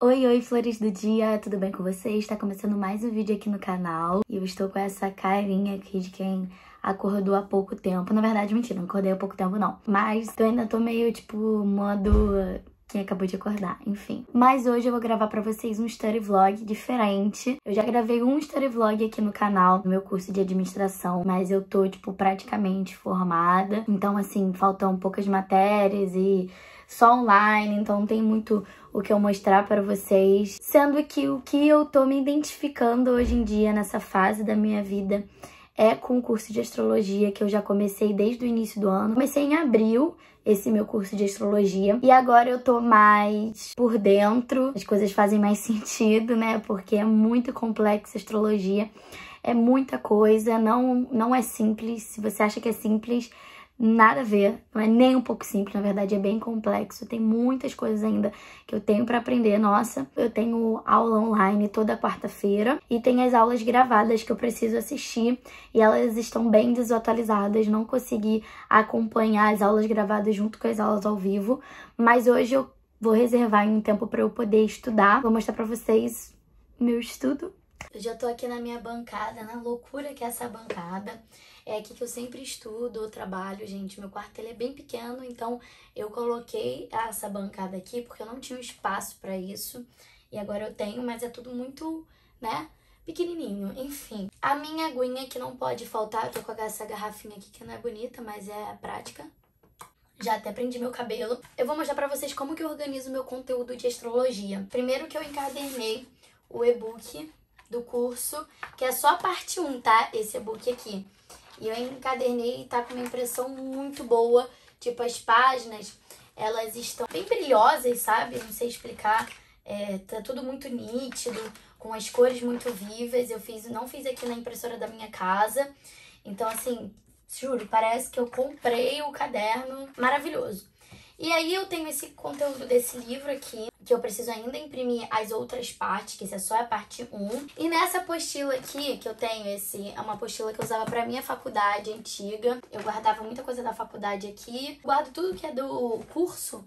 Oi, oi, flores do dia, tudo bem com vocês? Está começando mais um vídeo aqui no canal e eu estou com essa carinha aqui de quem acordou há pouco tempo. Na verdade, mentira, não acordei há pouco tempo não, mas eu ainda tô meio tipo modo quem acabou de acordar, enfim. Mas hoje eu vou gravar pra vocês um story vlog diferente. Eu já gravei um story vlog aqui no canal, no meu curso de administração, mas eu tô tipo praticamente formada, então assim, faltam poucas matérias e só online, então não tem muito o que eu mostrar pra vocês. Sendo que o que eu tô me identificando hoje em dia nessa fase da minha vida é com o curso de astrologia, que eu já comecei desde o início do ano. Comecei em abril esse meu curso de astrologia e agora eu tô mais por dentro, as coisas fazem mais sentido, né? Porque é muito complexa a astrologia, é muita coisa, não é simples. Se você acha que é simples, nada a ver, não é nem um pouco simples, na verdade é bem complexo, tem muitas coisas ainda que eu tenho pra aprender. Nossa, eu tenho aula online toda quarta-feira e tem as aulas gravadas que eu preciso assistir e elas estão bem desatualizadas, não consegui acompanhar as aulas gravadas junto com as aulas ao vivo, mas hoje eu vou reservar um tempo pra eu poder estudar, vou mostrar pra vocês meu estudo. Eu já tô aqui na minha bancada, na loucura que é essa bancada. É aqui que eu sempre estudo, eu trabalho, gente. Meu quarto ele é bem pequeno, então eu coloquei essa bancada aqui porque eu não tinha espaço pra isso. E agora eu tenho, mas é tudo muito, né, pequenininho. Enfim, a minha aguinha que não pode faltar. Eu tô com essa garrafinha aqui que não é bonita, mas é prática. Já até prendi meu cabelo. Eu vou mostrar pra vocês como que eu organizo meu conteúdo de astrologia. Primeiro que eu encadernei o e-book do curso, que é só a parte 1, tá? Esse e-book aqui. E eu encadernei e tá com uma impressão muito boa. Tipo, as páginas, elas estão bem brilhosas, sabe? Não sei explicar. Tá tudo muito nítido, com as cores muito vivas. Eu fiz, não fiz aqui na impressora da minha casa. Então, assim, juro, parece que eu comprei o caderno. Maravilhoso. E aí eu tenho esse conteúdo desse livro aqui, que eu preciso ainda imprimir as outras partes, que isso é só a parte 1. E nessa apostila aqui, que eu tenho é uma apostila que eu usava pra minha faculdade antiga. Eu guardava muita coisa da faculdade aqui. Guardo tudo que é do curso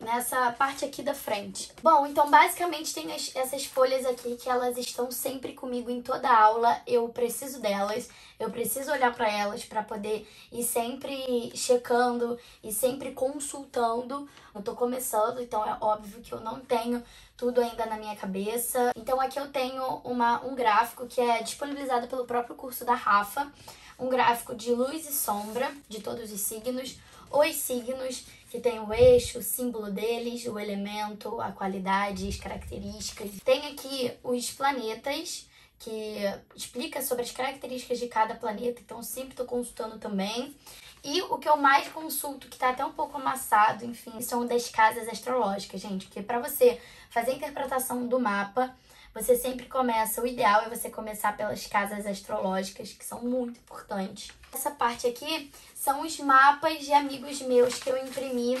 nessa parte aqui da frente. Bom, então basicamente tem essas folhas aqui que elas estão sempre comigo em toda a aula. Eu preciso delas. Eu preciso olhar para elas para poder ir sempre checando e sempre consultando. Eu tô começando, então é óbvio que eu não tenho tudo ainda na minha cabeça. Então aqui eu tenho um gráfico que é disponibilizado pelo próprio curso da Rafa. Um gráfico de luz e sombra de todos os signos. Os signos que tem o eixo, o símbolo deles, o elemento, a qualidade, as características. Tem aqui os planetas, que explica sobre as características de cada planeta, então sempre tô consultando também. E o que eu mais consulto, que tá até um pouco amassado, enfim, são das casas astrológicas, gente. Porque pra você fazer a interpretação do mapa, você sempre começa, o ideal é você começar pelas casas astrológicas, que são muito importantes. Essa parte aqui são os mapas de amigos meus que eu imprimi,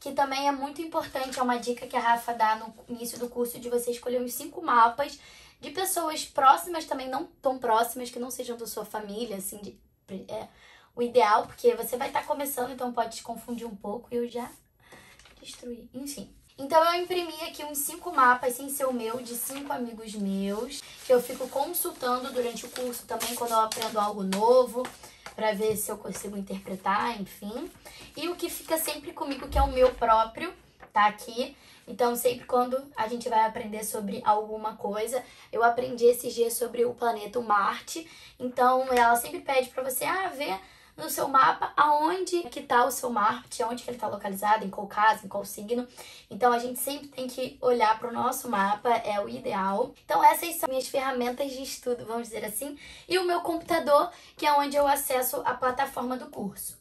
que também é muito importante, é uma dica que a Rafa dá no início do curso, de você escolher uns 5 mapas de pessoas próximas, também não tão próximas, que não sejam da sua família, assim, o ideal, porque você vai estar começando, então pode te confundir um pouco, e eu já destruí, enfim. Então eu imprimi aqui uns 5 mapas, sem ser o meu, de 5 amigos meus, que eu fico consultando durante o curso também, quando eu aprendo algo novo, pra ver se eu consigo interpretar, enfim. E o que fica sempre comigo, que é o meu próprio, tá aqui. Então, sempre quando a gente vai aprender sobre alguma coisa, eu aprendi esses dias sobre o planeta Marte. Então, ela sempre pede pra você, ver no seu mapa aonde que tá o seu Marte, aonde que ele tá localizado, em qual casa, em qual signo. Então, a gente sempre tem que olhar pro nosso mapa, é o ideal. Então, essas são minhas ferramentas de estudo, vamos dizer assim. E o meu computador, que é onde eu acesso a plataforma do curso.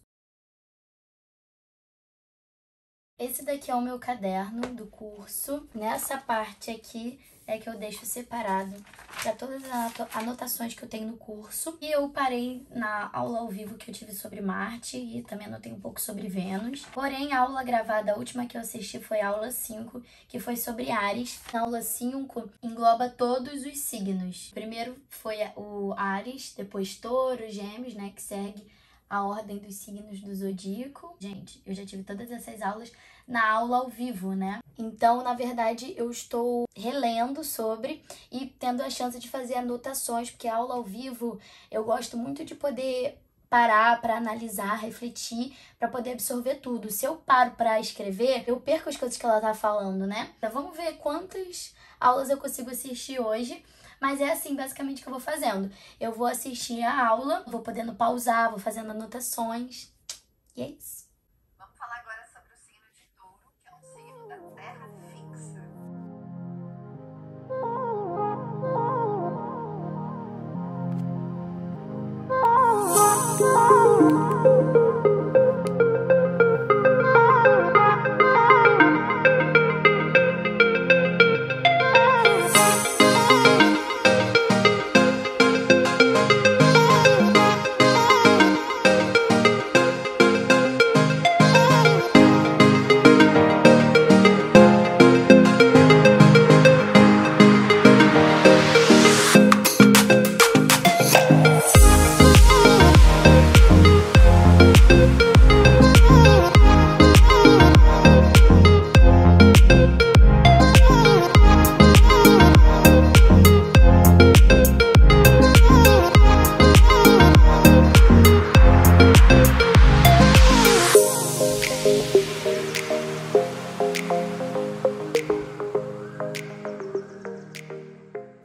Esse daqui é o meu caderno do curso. Nessa parte aqui é que eu deixo separado para todas as anotações que eu tenho no curso. E eu parei na aula ao vivo que eu tive sobre Marte e também anotei um pouco sobre Vênus. Porém, a aula gravada, a última que eu assisti foi a aula 5, que foi sobre Áries. Na aula 5 engloba todos os signos. Primeiro foi o Áries, depois Touro, Gêmeos, né, que segue a ordem dos signos do zodíaco. Gente, eu já tive todas essas aulas na aula ao vivo, né? Então, na verdade, eu estou relendo sobre e tendo a chance de fazer anotações, porque a aula ao vivo eu gosto muito de poder parar para analisar, refletir, para poder absorver tudo. Se eu paro para escrever, eu perco as coisas que ela tá falando, né? Então, vamos ver quantas aulas eu consigo assistir hoje. Mas é assim, basicamente, que eu vou fazendo. Eu vou assistir a aula, vou podendo pausar, vou fazendo anotações. E é isso. Vamos falar agora sobre o signo de Touro, que é um signo da Terra fixa.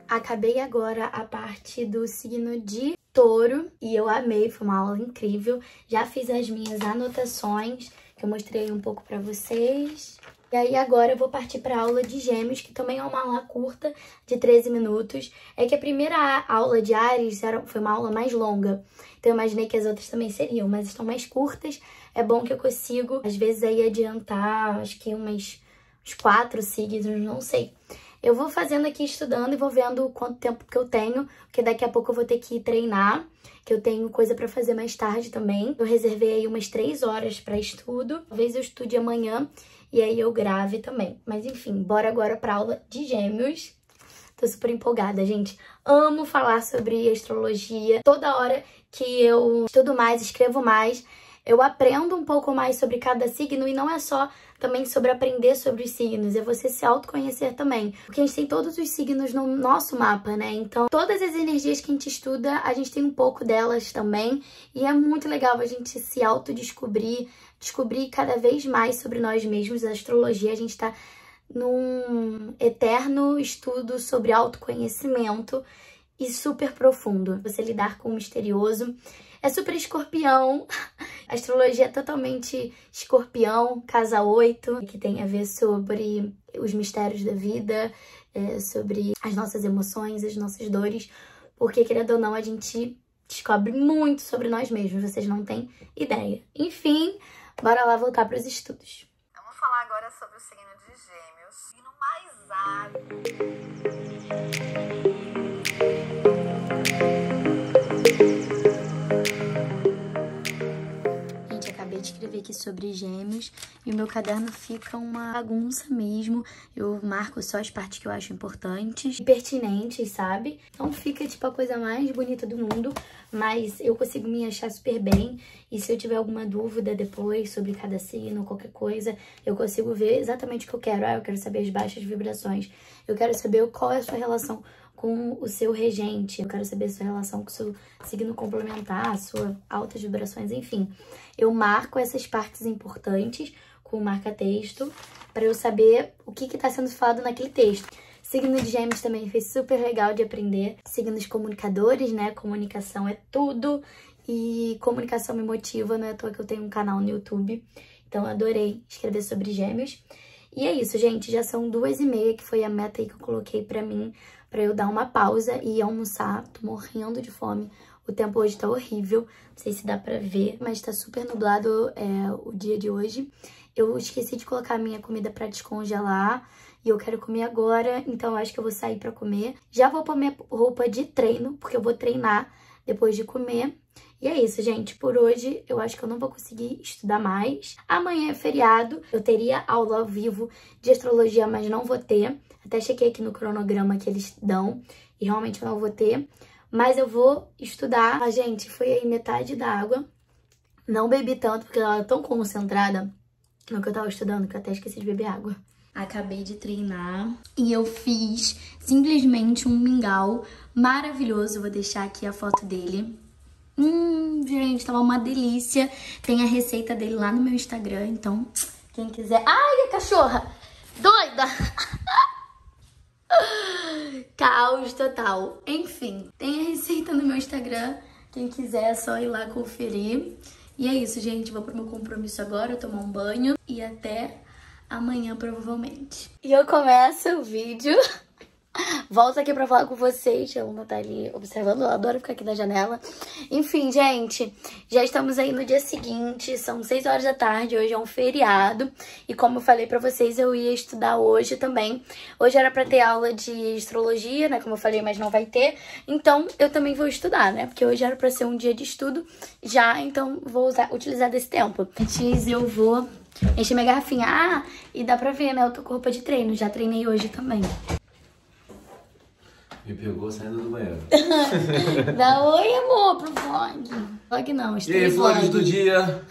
Acabei agora a parte do signo de Touro e eu amei, foi uma aula incrível. Já fiz as minhas anotações, que eu mostrei um pouco pra vocês. E aí agora eu vou partir pra aula de Gêmeos, que também é uma aula curta, de 13 minutos. É que a primeira aula de Áries foi uma aula mais longa, então eu imaginei que as outras também seriam, mas estão mais curtas. É bom que eu consigo, às vezes, aí adiantar, acho que uns 4 signos, não sei. Eu vou fazendo aqui, estudando, e vou vendo quanto tempo que eu tenho, porque daqui a pouco eu vou ter que treinar, que eu tenho coisa pra fazer mais tarde também. Eu reservei aí umas 3 horas pra estudo. Talvez eu estude amanhã e aí eu grave também. Mas enfim, bora agora pra aula de Gêmeos. Tô super empolgada, gente. Amo falar sobre astrologia. Toda hora que eu estudo mais, escrevo mais, eu aprendo um pouco mais sobre cada signo, e não é só também sobre aprender sobre os signos, é você se autoconhecer também. Porque a gente tem todos os signos no nosso mapa, né? Então, todas as energias que a gente estuda, a gente tem um pouco delas também. E é muito legal a gente se autodescobrir, descobrir cada vez mais sobre nós mesmos. A astrologia, a gente tá num eterno estudo sobre autoconhecimento e super profundo. Você lidar com o misterioso. É super escorpião. A astrologia é totalmente escorpião, casa 8, que tem a ver sobre os mistérios da vida, sobre as nossas emoções, as nossas dores, porque, querendo ou não, a gente descobre muito sobre nós mesmos, vocês não têm ideia. Enfim, bora lá voltar para os estudos. Vamos falar agora sobre o signo de Gêmeos, signo mais árido. Escrever aqui sobre Gêmeos e o meu caderno fica uma bagunça mesmo. Eu marco só as partes que eu acho importantes e pertinentes, sabe? Então fica tipo a coisa mais bonita do mundo, mas eu consigo me achar super bem, e se eu tiver alguma dúvida depois sobre cada signo, qualquer coisa, eu consigo ver exatamente o que eu quero. Ah, eu quero saber as baixas vibrações, eu quero saber qual é a sua relação com o seu regente, eu quero saber a sua relação com o seu signo complementar, suas altas vibrações, enfim. Eu marco essas partes importantes com o marca-texto para eu saber o que está sendo falado naquele texto. Signo de Gêmeos também foi super legal de aprender. Signos comunicadores, né? Comunicação é tudo, e comunicação me motiva, não é à toa que eu tenho um canal no YouTube. Então, adorei escrever sobre Gêmeos. E é isso, gente, já são 2h30, que foi a meta aí que eu coloquei pra mim, pra eu dar uma pausa e almoçar. Tô morrendo de fome, o tempo hoje tá horrível, não sei se dá pra ver, mas tá super nublado o dia de hoje. Eu esqueci de colocar a minha comida pra descongelar e eu quero comer agora, então eu acho que eu vou sair pra comer. Já vou pôr minha roupa de treino, porque eu vou treinar depois de comer. E é isso, gente. Por hoje, eu acho que eu não vou conseguir estudar mais. Amanhã é feriado. Eu teria aula ao vivo de astrologia, mas não vou ter. Até chequei aqui no cronograma que eles dão e realmente eu não vou ter. Mas eu vou estudar. Ah, gente, foi aí metade da água. Não bebi tanto, porque eu tava tão concentrada no que eu tava estudando, que eu até esqueci de beber água. Acabei de treinar e eu fiz simplesmente um mingau maravilhoso. Vou deixar aqui a foto dele. Gente, tava uma delícia. Tem a receita dele lá no meu Instagram, então quem quiser... Ai, a cachorra! Doida! Caos total. Enfim, tem a receita no meu Instagram. Quem quiser é só ir lá conferir. E é isso, gente. Vou pro meu compromisso agora, tomar um banho e até... amanhã, provavelmente. E eu começo o vídeo. Volto aqui pra falar com vocês. A Luna tá ali observando. Eu adoro ficar aqui na janela. Enfim, gente. Já estamos aí no dia seguinte. São 6 horas da tarde. Hoje é um feriado. E como eu falei pra vocês, eu ia estudar hoje também. Hoje era pra ter aula de astrologia, né? Como eu falei, mas não vai ter. Então, eu também vou estudar, né? Porque hoje era pra ser um dia de estudo. Já, então, vou utilizar desse tempo. Antes, eu vou... encher minha garrafinha. Ah, e dá pra ver, né? Eu tô com roupa de treino. Já treinei hoje também. Me pegou saindo do banheiro. Dá oi, amor, pro vlog. Vlog não, estreia vlog. E aí, vlog do dia.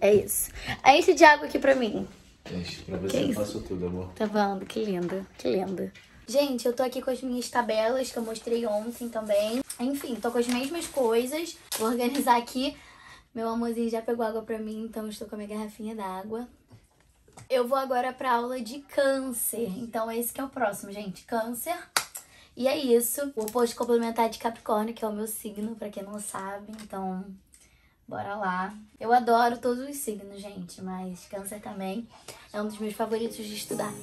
É isso. É esse de água aqui pra mim. Deixa, pra você eu faço tudo, amor. Tá vendo? Que linda, que linda. Gente, eu tô aqui com as minhas tabelas que eu mostrei ontem também. Enfim, tô com as mesmas coisas. Vou organizar aqui. Meu amorzinho já pegou água pra mim, então estou com a minha garrafinha d'água. Eu vou agora pra aula de câncer. Então esse que é o próximo, gente. Câncer. E é isso. O oposto complementar de Capricórnio, que é o meu signo, pra quem não sabe. Então, bora lá. Eu adoro todos os signos, gente, mas câncer também é um dos meus favoritos de estudar.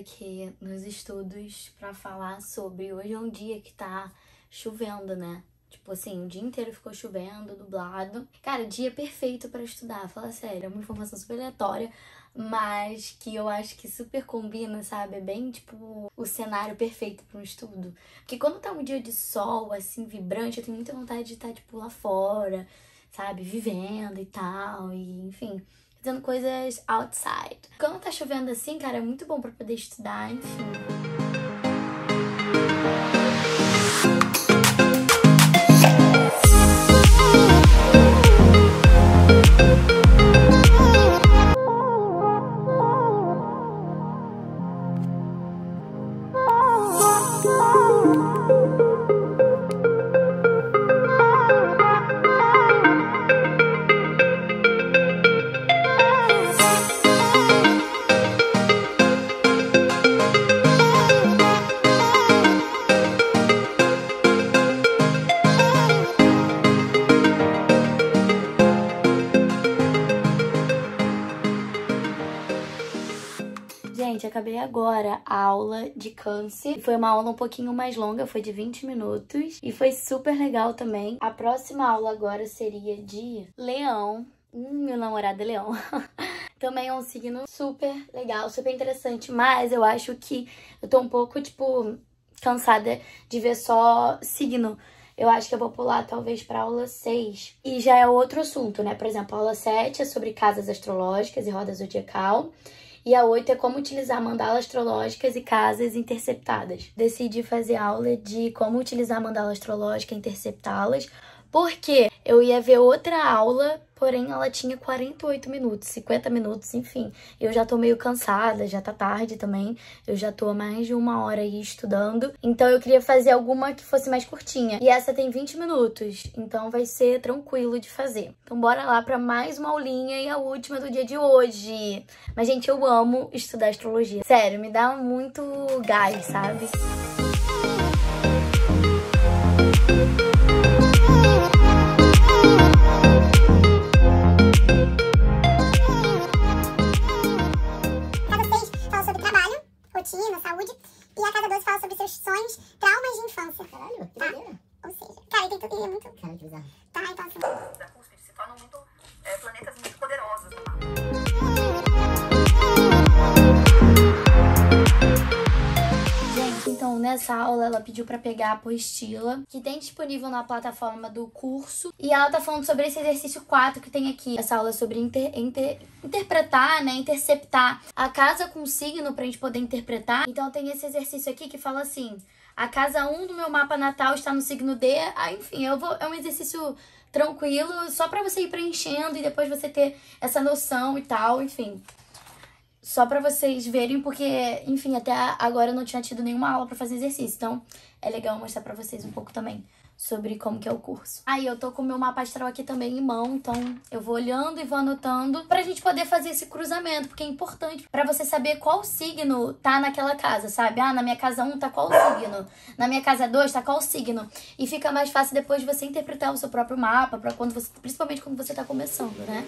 Aqui nos estudos pra falar sobre... Hoje é um dia que tá chovendo, né? Tipo assim, o dia inteiro ficou chovendo, nublado. Cara, dia perfeito pra estudar, fala sério. É uma informação super aleatória, mas que eu acho que super combina, sabe? É bem, tipo, o cenário perfeito pra um estudo. Porque quando tá um dia de sol, assim, vibrante, eu tenho muita vontade de estar, tipo, lá fora, sabe? Vivendo e tal, e enfim... fazendo coisas outside. Quando tá chovendo assim, cara, é muito bom pra poder estudar, enfim. Acabei agora a aula de câncer. Foi uma aula um pouquinho mais longa, foi de 20 minutos. E foi super legal também. A próxima aula agora seria de Leão. Meu namorado é Leão. Também é um signo super legal, super interessante. Mas eu acho que eu tô um pouco, tipo, cansada de ver só signo. Eu acho que eu vou pular talvez pra aula 6. E já é outro assunto, né? Por exemplo, a aula 7 é sobre casas astrológicas e roda zodiacal. E a 8 é como utilizar mandalas astrológicas e casas interceptadas. Decidi fazer aula de como utilizar mandala astrológica e interceptá-las, porque eu ia ver outra aula, porém ela tinha 48 minutos, 50 minutos, enfim. Eu já tô meio cansada, já tá tarde também, eu já tô há mais de uma hora aí estudando. Então eu queria fazer alguma que fosse mais curtinha. E essa tem 20 minutos, então vai ser tranquilo de fazer. Então bora lá pra mais uma aulinha e a última do dia de hoje. Mas, gente, eu amo estudar astrologia. Sério, me dá muito gás, sabe? Rotina, saúde, e a casa 12 fala sobre seus sonhos, traumas de infância. Caralho, que tá? Ou seja, cara, tem tudo, é muito... Caralho, que bizarro. Tá, então assim... Os recursos se tornam muito... planetas muito poderosos no mapa. Gente, então nessa aula ela pediu pra pegar a apostila que tem disponível na plataforma do curso. E ela tá falando sobre esse exercício 4 que tem aqui. Essa aula é sobre interpretar, né? Interceptar a casa com signo pra gente poder interpretar. Então tem esse exercício aqui que fala assim: a casa 1 do meu mapa natal está no signo D. Ah, enfim, é um exercício tranquilo, só pra você ir preenchendo e depois você ter essa noção e tal, enfim. Só pra vocês verem, porque, enfim, até agora eu não tinha tido nenhuma aula pra fazer exercício. Então, é legal mostrar pra vocês um pouco também sobre como que é o curso. Aí, eu tô com o meu mapa astral aqui também em mão, então eu vou olhando e vou anotando pra gente poder fazer esse cruzamento, porque é importante pra você saber qual signo tá naquela casa, sabe? Ah, na minha casa 1 tá qual signo? Na minha casa 2 tá qual signo? E fica mais fácil depois de você interpretar o seu próprio mapa, pra quando você, principalmente quando você tá começando, né?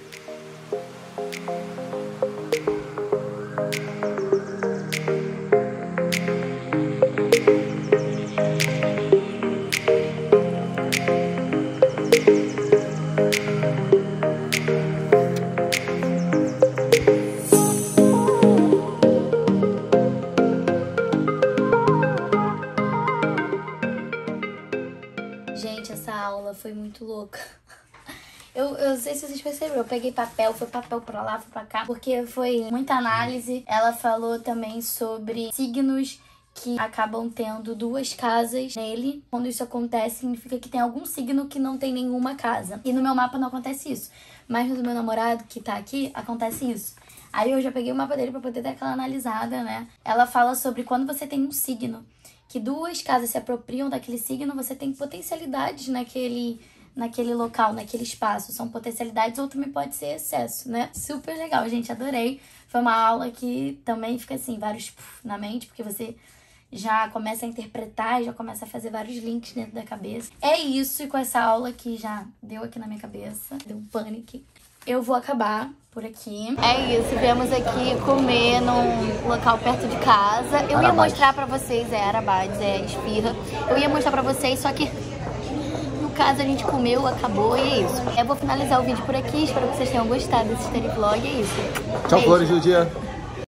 Foi muito louca. Eu não sei se vocês perceberam, eu peguei papel, foi papel pra lá, foi pra cá, porque foi muita análise. Ela falou também sobre signos que acabam tendo duas casas nele. Quando isso acontece, significa que tem algum signo que não tem nenhuma casa. E no meu mapa não acontece isso, mas no do meu namorado, que tá aqui, acontece isso. Aí eu já peguei o mapa dele pra poder dar aquela analisada, né? Ela fala sobre quando você tem um signo que duas casas se apropriam daquele signo, você tem potencialidades naquele local, naquele espaço. São potencialidades ou também pode ser excesso, né? Super legal, gente, adorei. Foi uma aula que também fica assim, vários puff na mente, porque você já começa a interpretar e já começa a fazer vários links dentro da cabeça. É isso, e com essa aula que já deu aqui na minha cabeça, deu um pânico, eu vou acabar por aqui. É isso, viemos aqui comer num local perto de casa. Eu ia mostrar pra vocês, é Arabads, é espirra. Eu ia mostrar pra vocês, só que no caso a gente comeu, acabou e é isso. Eu vou finalizar o vídeo por aqui, espero que vocês tenham gostado desse vlog, é isso. Tchau, flores do dia.